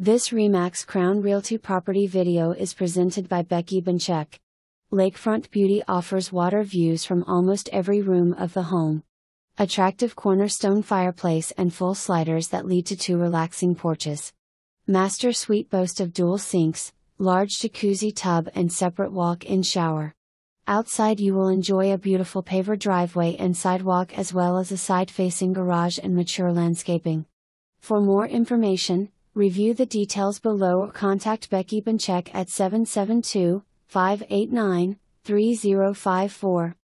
This Remax Crown Realty property video is presented by Becky Boncek. Lakefront beauty offers water views from almost every room of the home. Attractive cornerstone fireplace and full sliders that lead to two relaxing porches. Master suite boasts of dual sinks, large jacuzzi tub and separate walk-in shower. Outside you will enjoy a beautiful paver driveway and sidewalk as well as a side-facing garage and mature landscaping. For more information, review the details below or contact Becky Boncek at 772-589-3054.